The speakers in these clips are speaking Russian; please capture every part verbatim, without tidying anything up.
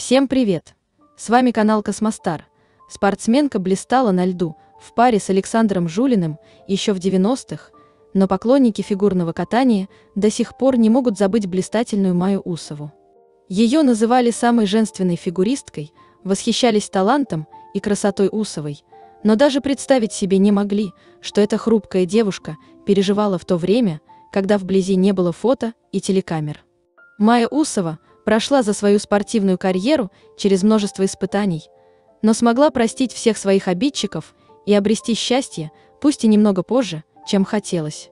Всем привет! С вами канал Космостар. Спортсменка блистала на льду в паре с Александром Жулиным еще в девяностых, но поклонники фигурного катания до сих пор не могут забыть блистательную Майю Усову. Ее называли самой женственной фигуристкой, восхищались талантом и красотой Усовой, но даже представить себе не могли, что эта хрупкая девушка переживала в то время, когда вблизи не было фото и телекамер. Майя Усова прошла за свою спортивную карьеру через множество испытаний, но смогла простить всех своих обидчиков и обрести счастье, пусть и немного позже, чем хотелось.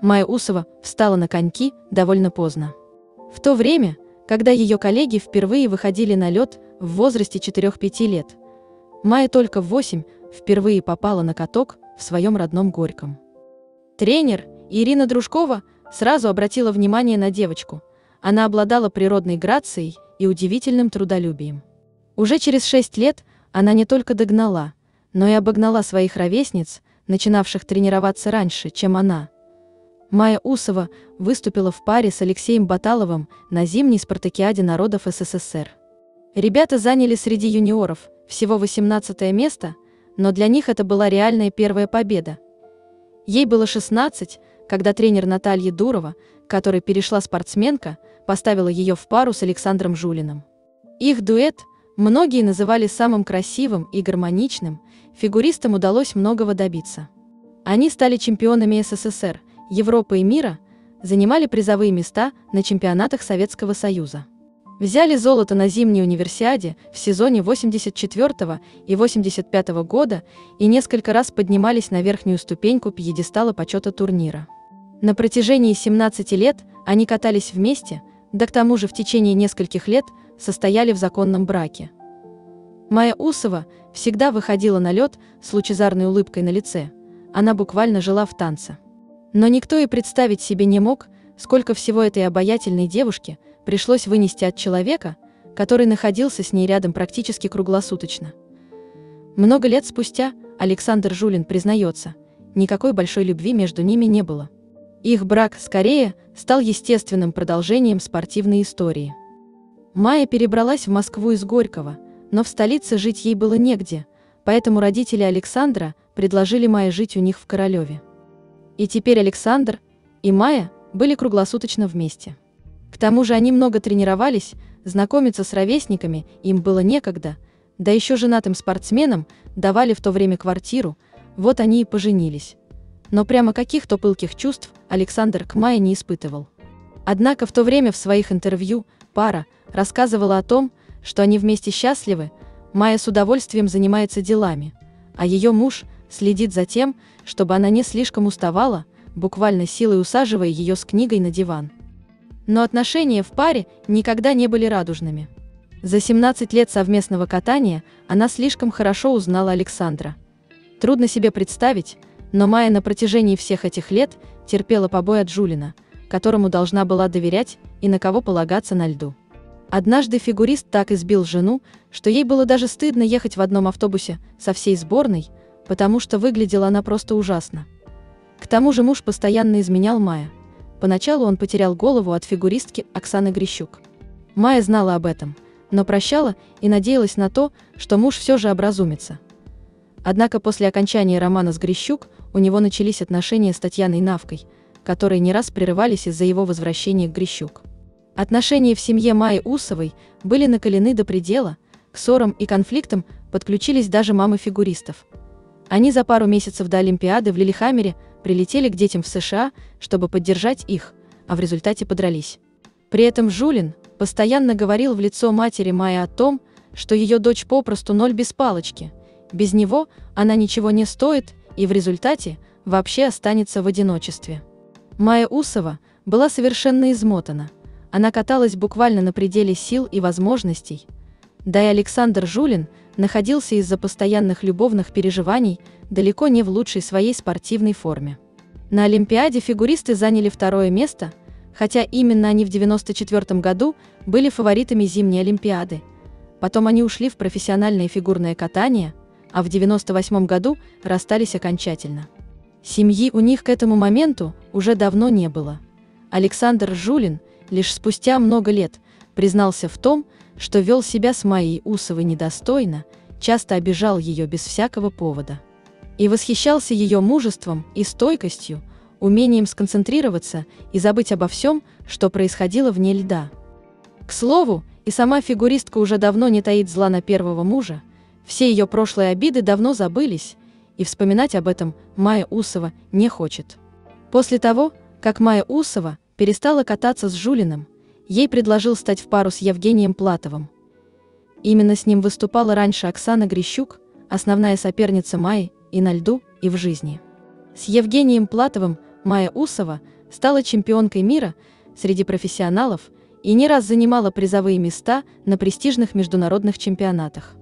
Майя Усова встала на коньки довольно поздно. В то время, когда ее коллеги впервые выходили на лед в возрасте четырёх-пяти лет, Майя только в восемь впервые попала на каток в своем родном Горьком. Тренер Ирина Дружкова сразу обратила внимание на девочку. Она обладала природной грацией и удивительным трудолюбием. Уже через шесть лет она не только догнала, но и обогнала своих ровесниц, начинавших тренироваться раньше, чем она. Майя Усова выступила в паре с Алексеем Баталовым на зимней спартакиаде народов СССР. Ребята заняли среди юниоров всего восемнадцатое место, но для них это была реальная первая победа. Ей было шестнадцать, когда тренер Натальи Дурова, которой перешла спортсменка, поставила ее в пару с Александром Жулиным. Их дуэт многие называли самым красивым и гармоничным, фигуристам удалось многого добиться. Они стали чемпионами СССР, Европы и мира, занимали призовые места на чемпионатах Советского Союза. Взяли золото на зимней универсиаде в сезоне восемьдесят четвёртого и восемьдесят пятого года и несколько раз поднимались на верхнюю ступеньку пьедестала почета турнира. На протяжении семнадцати лет они катались вместе, да к тому же в течение нескольких лет состояли в законном браке. Майя Усова всегда выходила на лед с лучезарной улыбкой на лице, она буквально жила в танце. Но никто и представить себе не мог, сколько всего этой обаятельной девушке пришлось вынести от человека, который находился с ней рядом практически круглосуточно. Много лет спустя Александр Жулин признается, никакой большой любви между ними не было. Их брак скорее стал естественным продолжением спортивной истории. Майя перебралась в Москву из Горького, но в столице жить ей было негде, поэтому родители Александра предложили Майе жить у них в Королеве. И теперь Александр и Майя были круглосуточно вместе. К тому же они много тренировались, знакомиться с ровесниками им было некогда, да еще женатым спортсменам давали в то время квартиру, вот они и поженились. Но прямо каких-то пылких чувств Александр к Майе не испытывал. Однако в то время в своих интервью пара рассказывала о том, что они вместе счастливы, Майя с удовольствием занимается делами, а ее муж следит за тем, чтобы она не слишком уставала, буквально силой усаживая ее с книгой на диван. Но отношения в паре никогда не были радужными. За семнадцать лет совместного катания она слишком хорошо узнала Александра. Трудно себе представить, но Майя на протяжении всех этих лет терпела побои от Жулина, которому должна была доверять и на кого полагаться на льду. Однажды фигурист так избил жену, что ей было даже стыдно ехать в одном автобусе со всей сборной, потому что выглядела она просто ужасно. К тому же муж постоянно изменял Майе. Поначалу он потерял голову от фигуристки Оксаны Грищук. Майя знала об этом, но прощала и надеялась на то, что муж все же образумится. Однако после окончания романа с Грищук у него начались отношения с Татьяной Навкой, которые не раз прерывались из-за его возвращения к Грищук. Отношения в семье Майи Усовой были накалены до предела, к ссорам и конфликтам подключились даже мамы фигуристов. Они за пару месяцев до Олимпиады в Лиллехаммере прилетели к детям в США, чтобы поддержать их, а в результате подрались. При этом Жулин постоянно говорил в лицо матери Майи о том, что ее дочь попросту ноль без палочки, без него она ничего не стоит и в результате вообще останется в одиночестве. Майя Усова была совершенно измотана, она каталась буквально на пределе сил и возможностей, да и Александр Жулин находился из-за постоянных любовных переживаний далеко не в лучшей своей спортивной форме. На Олимпиаде фигуристы заняли второе место, хотя именно они в девяносто четвёртом году были фаворитами зимней Олимпиады. Потом они ушли в профессиональное фигурное катание, а в девяносто восьмом году расстались окончательно. Семьи у них к этому моменту уже давно не было. Александр Жулин лишь спустя много лет признался в том, что вел себя с Майей Усовой недостойно, часто обижал ее без всякого повода. И восхищался ее мужеством и стойкостью, умением сконцентрироваться и забыть обо всем, что происходило вне льда. К слову, и сама фигуристка уже давно не таит зла на первого мужа, все ее прошлые обиды давно забылись, и вспоминать об этом Майя Усова не хочет. После того, как Майя Усова перестала кататься с Жулиным, ей предложил стать в пару с Евгением Платовым. Именно с ним выступала раньше Оксана Грищук, основная соперница Майи и на льду, и в жизни. С Евгением Платовым Майя Усова стала чемпионкой мира среди профессионалов и не раз занимала призовые места на престижных международных чемпионатах.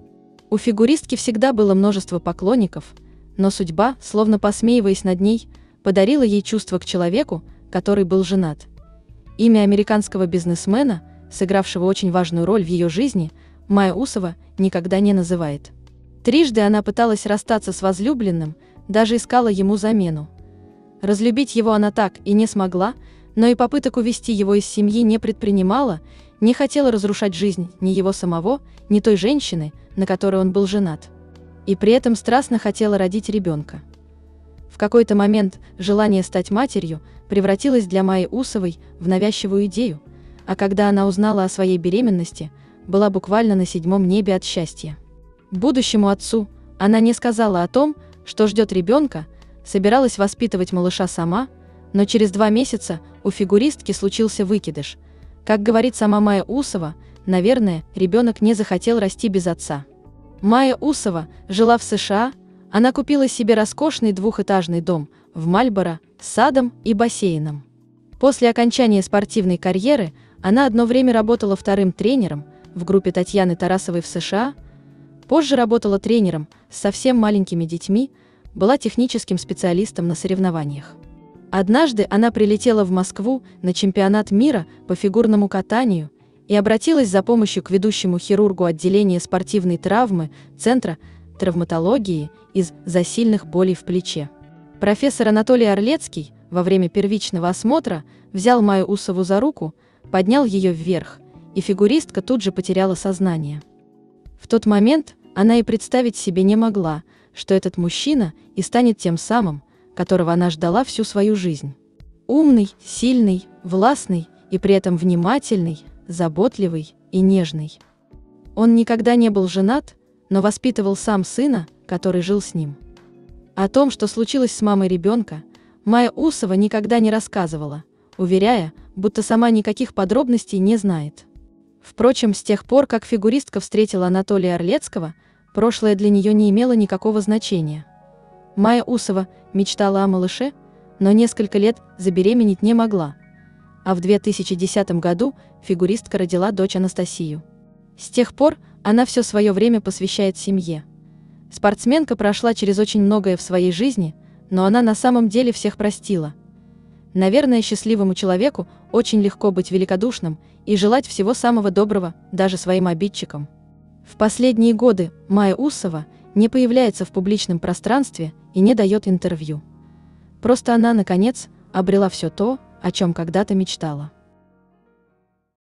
У фигуристки всегда было множество поклонников, но судьба, словно посмеиваясь над ней, подарила ей чувство к человеку, который был женат. Имя американского бизнесмена, сыгравшего очень важную роль в ее жизни, Майя Усова никогда не называет. Трижды она пыталась расстаться с возлюбленным, даже искала ему замену. Разлюбить его она так и не смогла, но и попыток увести его из семьи не предпринимала, не хотела разрушать жизнь ни его самого, ни той женщины, на которой он был женат. И при этом страстно хотела родить ребенка. В какой-то момент желание стать матерью превратилось для Майи Усовой в навязчивую идею, а когда она узнала о своей беременности, была буквально на седьмом небе от счастья. Будущему отцу она не сказала о том, что ждет ребенка, собиралась воспитывать малыша сама, но через два месяца у фигуристки случился выкидыш. Как говорит сама Майя Усова, наверное, ребенок не захотел расти без отца. Майя Усова жила в США, она купила себе роскошный двухэтажный дом в Мальборо с садом и бассейном. После окончания спортивной карьеры она одно время работала вторым тренером в группе Татьяны Тарасовой в США, позже работала тренером с совсем маленькими детьми, была техническим специалистом на соревнованиях. Однажды она прилетела в Москву на чемпионат мира по фигурному катанию и обратилась за помощью к ведущему хирургу отделения спортивной травмы Центра травматологии из-за сильных болей в плече. Профессор Анатолий Орлецкий во время первичного осмотра взял Майю Усову за руку, поднял ее вверх, и фигуристка тут же потеряла сознание. В тот момент она и представить себе не могла, что этот мужчина и станет тем самым, которого она ждала всю свою жизнь. Умный, сильный, властный и при этом внимательный, заботливый и нежный. Он никогда не был женат, но воспитывал сам сына, который жил с ним. О том, что случилось с мамой ребенка, Майя Усова никогда не рассказывала, уверяя, будто сама никаких подробностей не знает. Впрочем, с тех пор, как фигуристка встретила Анатолия Орлецкого, прошлое для нее не имело никакого значения. Майя Усова мечтала о малыше, но несколько лет забеременеть не могла. А в две тысячи десятом году фигуристка родила дочь Анастасию. С тех пор она все свое время посвящает семье. Спортсменка прошла через очень многое в своей жизни, но она на самом деле всех простила. Наверное, счастливому человеку очень легко быть великодушным и желать всего самого доброго даже своим обидчикам. В последние годы Майя Усова не появляется в публичном пространстве и не дает интервью. Просто она, наконец, обрела все то, о чем когда-то мечтала.